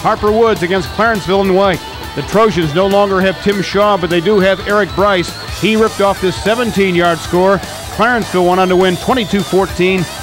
Harper Woods against Clarenceville in white. The Trojans no longer have Tim Shaw, but they do have Eric Bryce. He ripped off this 17-yard score. Clarenceville went on to win 22-14.